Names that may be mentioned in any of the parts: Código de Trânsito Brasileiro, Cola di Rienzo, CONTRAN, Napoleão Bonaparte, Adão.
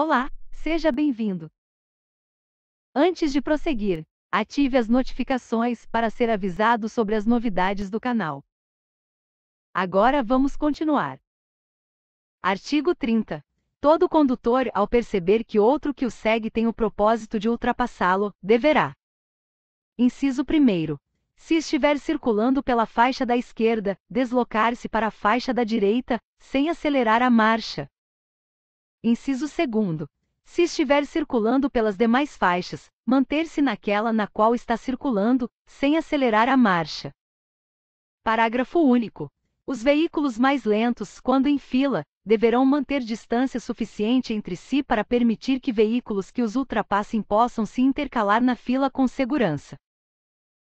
Olá, seja bem-vindo! Antes de prosseguir, ative as notificações para ser avisado sobre as novidades do canal. Agora vamos continuar. Artigo 30. Todo condutor, ao perceber que outro que o segue tem o propósito de ultrapassá-lo, deverá. Inciso 1º. Se estiver circulando pela faixa da esquerda, deslocar-se para a faixa da direita, sem acelerar a marcha. Inciso 2º. Se estiver circulando pelas demais faixas, manter-se naquela na qual está circulando, sem acelerar a marcha. Parágrafo único. Os veículos mais lentos, quando em fila, deverão manter distância suficiente entre si para permitir que veículos que os ultrapassem possam se intercalar na fila com segurança.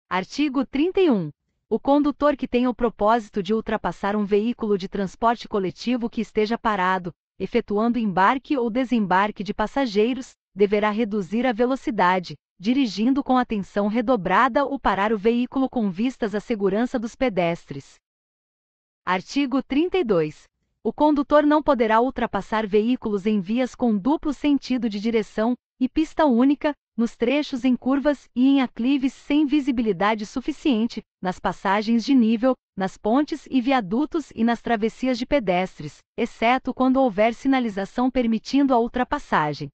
Artigo 31. O condutor que tenha o propósito de ultrapassar um veículo de transporte coletivo que esteja parado, efetuando embarque ou desembarque de passageiros, deverá reduzir a velocidade, dirigindo com atenção redobrada ou parar o veículo com vistas à segurança dos pedestres. Artigo 32. O condutor não poderá ultrapassar veículos em vias com duplo sentido de direção e pista única, nos trechos em curvas e em aclives sem visibilidade suficiente, nas passagens de nível, nas pontes e viadutos e nas travessias de pedestres, exceto quando houver sinalização permitindo a ultrapassagem.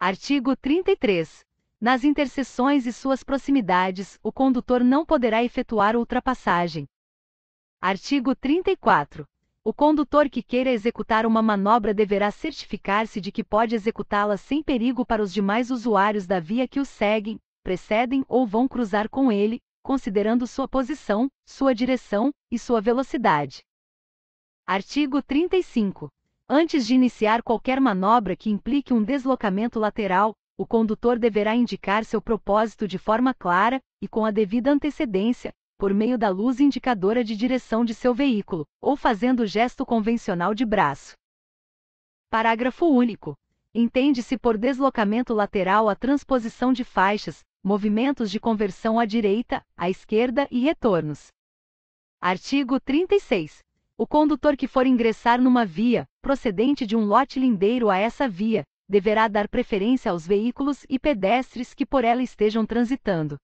Artigo 33. Nas interseções e suas proximidades, o condutor não poderá efetuar ultrapassagem. Artigo 34. O condutor que queira executar uma manobra deverá certificar-se de que pode executá-la sem perigo para os demais usuários da via que o seguem, precedem ou vão cruzar com ele, considerando sua posição, sua direção e sua velocidade. Artigo 35. Antes de iniciar qualquer manobra que implique um deslocamento lateral, o condutor deverá indicar seu propósito de forma clara e com a devida antecedência, por meio da luz indicadora de direção de seu veículo, ou fazendo o gesto convencional de braço. Parágrafo único. Entende-se por deslocamento lateral a transposição de faixas, movimentos de conversão à direita, à esquerda e retornos. Artigo 36. O condutor que for ingressar numa via, procedente de um lote lindeiro a essa via, deverá dar preferência aos veículos e pedestres que por ela estejam transitando.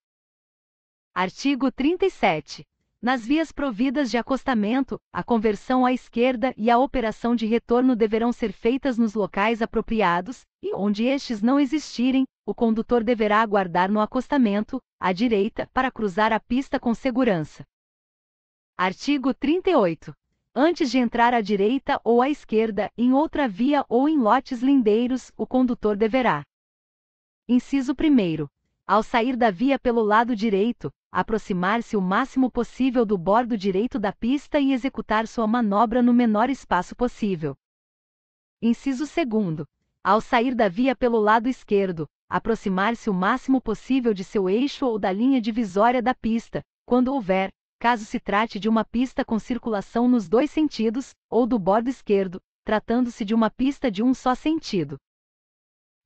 Artigo 37. Nas vias providas de acostamento, a conversão à esquerda e a operação de retorno deverão ser feitas nos locais apropriados, e onde estes não existirem, o condutor deverá aguardar no acostamento, à direita, para cruzar a pista com segurança. Artigo 38. Antes de entrar à direita ou à esquerda, em outra via ou em lotes lindeiros, o condutor deverá. Inciso 1º. Ao sair da via pelo lado direito, aproximar-se o máximo possível do bordo direito da pista e executar sua manobra no menor espaço possível. Inciso 2º. Ao sair da via pelo lado esquerdo, aproximar-se o máximo possível de seu eixo ou da linha divisória da pista, quando houver, caso se trate de uma pista com circulação nos dois sentidos, ou do bordo esquerdo, tratando-se de uma pista de um só sentido.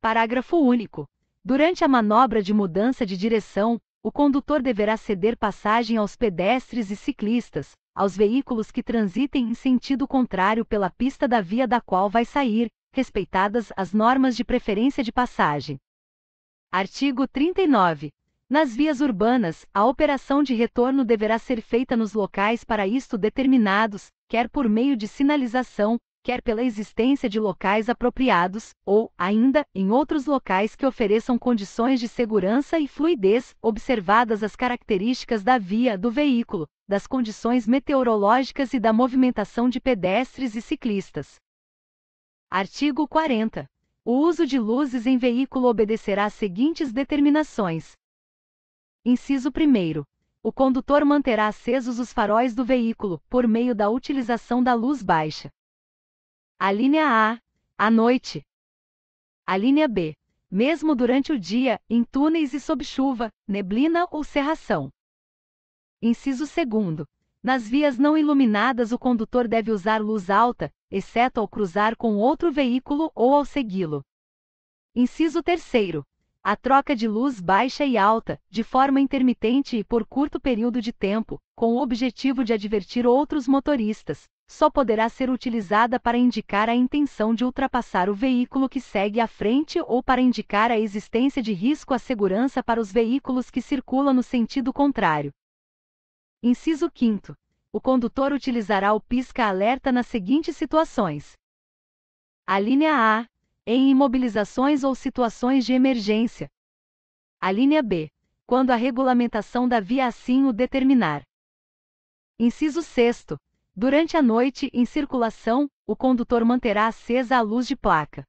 Parágrafo único. Durante a manobra de mudança de direção, o condutor deverá ceder passagem aos pedestres e ciclistas, aos veículos que transitem em sentido contrário pela pista da via da qual vai sair, respeitadas as normas de preferência de passagem. Artigo 39. Nas vias urbanas, a operação de retorno deverá ser feita nos locais para isto determinados, quer por meio de sinalização, quer pela existência de locais apropriados, ou, ainda, em outros locais que ofereçam condições de segurança e fluidez, observadas as características da via, do veículo, das condições meteorológicas e da movimentação de pedestres e ciclistas. Artigo 40. O uso de luzes em veículo obedecerá às seguintes determinações. Inciso 1º. O condutor manterá acesos os faróis do veículo, por meio da utilização da luz baixa. Alínea A. À noite. Alínea B. Mesmo durante o dia, em túneis e sob chuva, neblina ou cerração. Inciso 2º. Nas vias não iluminadas o condutor deve usar luz alta, exceto ao cruzar com outro veículo ou ao segui-lo. Inciso 3º. A troca de luz baixa e alta, de forma intermitente e por curto período de tempo, com o objetivo de advertir outros motoristas, só poderá ser utilizada para indicar a intenção de ultrapassar o veículo que segue à frente ou para indicar a existência de risco à segurança para os veículos que circulam no sentido contrário. Inciso 5º. O condutor utilizará o pisca-alerta nas seguintes situações. Alínea A. Em imobilizações ou situações de emergência. Alínea B. Quando a regulamentação da via assim o determinar. Inciso 6º. Durante a noite, em circulação, o condutor manterá acesa a luz de placa.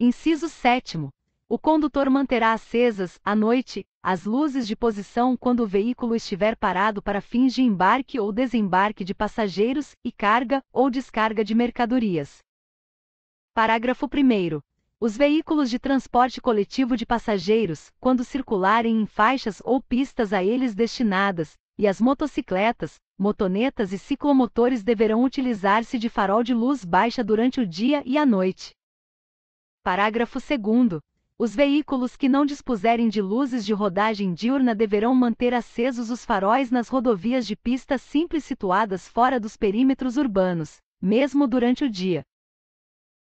Inciso 7º. O condutor manterá acesas, à noite, as luzes de posição quando o veículo estiver parado para fins de embarque ou desembarque de passageiros e carga ou descarga de mercadorias. Parágrafo 1º. Os veículos de transporte coletivo de passageiros, quando circularem em faixas ou pistas a eles destinadas, e as motocicletas, motonetas e ciclomotores deverão utilizar-se de farol de luz baixa durante o dia e a noite. Parágrafo 2º. Os veículos que não dispuserem de luzes de rodagem diurna deverão manter acesos os faróis nas rodovias de pista simples situadas fora dos perímetros urbanos, mesmo durante o dia.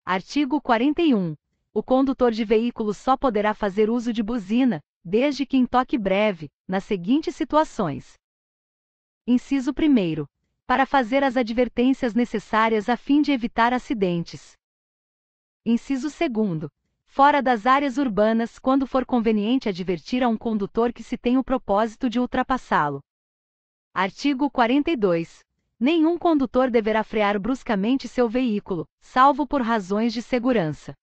Artigo 41. O condutor de veículo só poderá fazer uso de buzina, desde que em toque breve, nas seguintes situações. Inciso 1º. Para fazer as advertências necessárias a fim de evitar acidentes. Inciso 2º. Fora das áreas urbanas, quando for conveniente advertir a um condutor que se tem o propósito de ultrapassá-lo. Artigo 42. Nenhum condutor deverá frear bruscamente seu veículo, salvo por razões de segurança.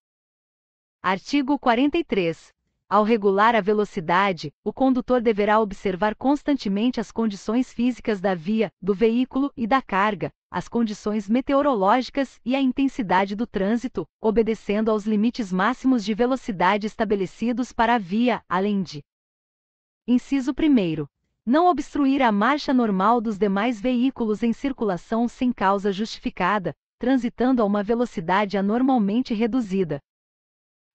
Artigo 43. Ao regular a velocidade, o condutor deverá observar constantemente as condições físicas da via, do veículo e da carga, as condições meteorológicas e a intensidade do trânsito, obedecendo aos limites máximos de velocidade estabelecidos para a via, além de: Inciso 1º. Não obstruir a marcha normal dos demais veículos em circulação sem causa justificada, transitando a uma velocidade anormalmente reduzida.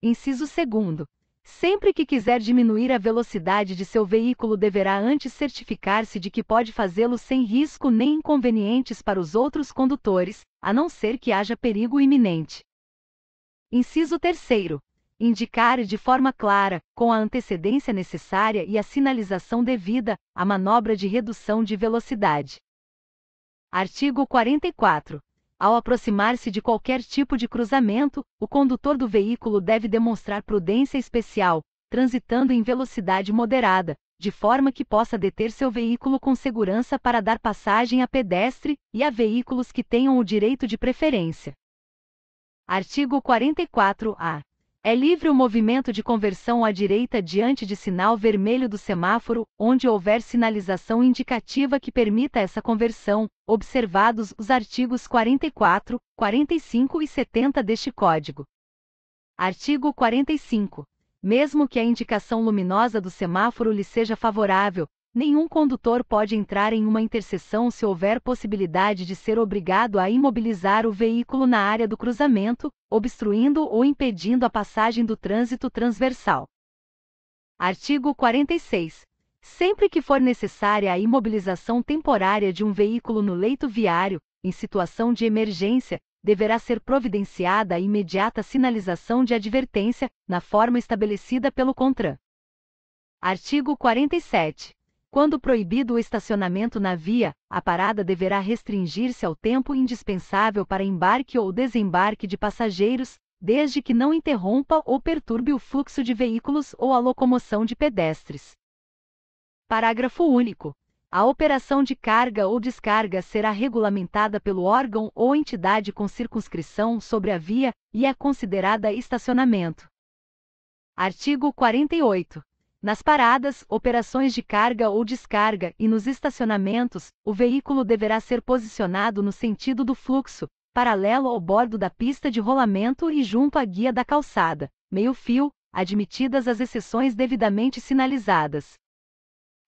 Inciso 2º. Sempre que quiser diminuir a velocidade de seu veículo deverá antes certificar-se de que pode fazê-lo sem risco nem inconvenientes para os outros condutores, a não ser que haja perigo iminente. Inciso 3º. Indicar de forma clara, com a antecedência necessária e a sinalização devida, a manobra de redução de velocidade. Artigo 44. Ao aproximar-se de qualquer tipo de cruzamento, o condutor do veículo deve demonstrar prudência especial, transitando em velocidade moderada, de forma que possa deter seu veículo com segurança para dar passagem a pedestre e a veículos que tenham o direito de preferência. Artigo 44-A. É livre o movimento de conversão à direita diante de sinal vermelho do semáforo, onde houver sinalização indicativa que permita essa conversão, observados os artigos 44, 45 e 70 deste Código. Artigo 45. Mesmo que a indicação luminosa do semáforo lhe seja favorável, nenhum condutor pode entrar em uma interseção se houver possibilidade de ser obrigado a imobilizar o veículo na área do cruzamento, obstruindo ou impedindo a passagem do trânsito transversal. Artigo 46. Sempre que for necessária a imobilização temporária de um veículo no leito viário, em situação de emergência, deverá ser providenciada a imediata sinalização de advertência, na forma estabelecida pelo CONTRAN. Artigo 47. Quando proibido o estacionamento na via, a parada deverá restringir-se ao tempo indispensável para embarque ou desembarque de passageiros, desde que não interrompa ou perturbe o fluxo de veículos ou a locomoção de pedestres. Parágrafo único. A operação de carga ou descarga será regulamentada pelo órgão ou entidade com circunscrição sobre a via e é considerada estacionamento. Artigo 48. Nas paradas, operações de carga ou descarga e nos estacionamentos, o veículo deverá ser posicionado no sentido do fluxo, paralelo ao bordo da pista de rolamento e junto à guia da calçada, meio-fio, admitidas as exceções devidamente sinalizadas.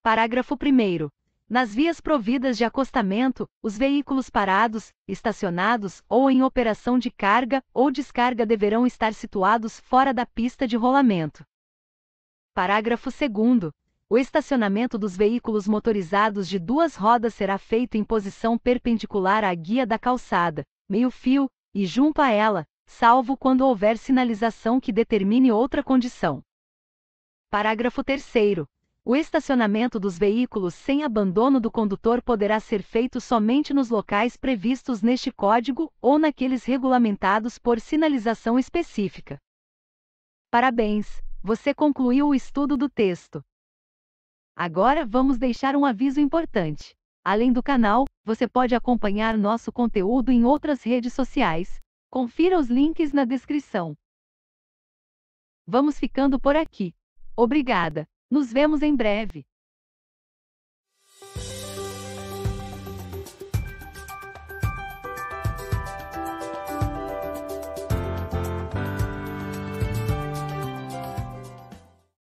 Parágrafo 1º. Nas vias providas de acostamento, os veículos parados, estacionados ou em operação de carga ou descarga deverão estar situados fora da pista de rolamento. Parágrafo 2º. O estacionamento dos veículos motorizados de duas rodas será feito em posição perpendicular à guia da calçada, meio-fio, e junto a ela, salvo quando houver sinalização que determine outra condição. Parágrafo 3º. O estacionamento dos veículos sem abandono do condutor poderá ser feito somente nos locais previstos neste Código ou naqueles regulamentados por sinalização específica. Parabéns! Você concluiu o estudo do texto. Agora vamos deixar um aviso importante. Além do canal, você pode acompanhar nosso conteúdo em outras redes sociais. Confira os links na descrição. Vamos ficando por aqui. Obrigada! Nos vemos em breve!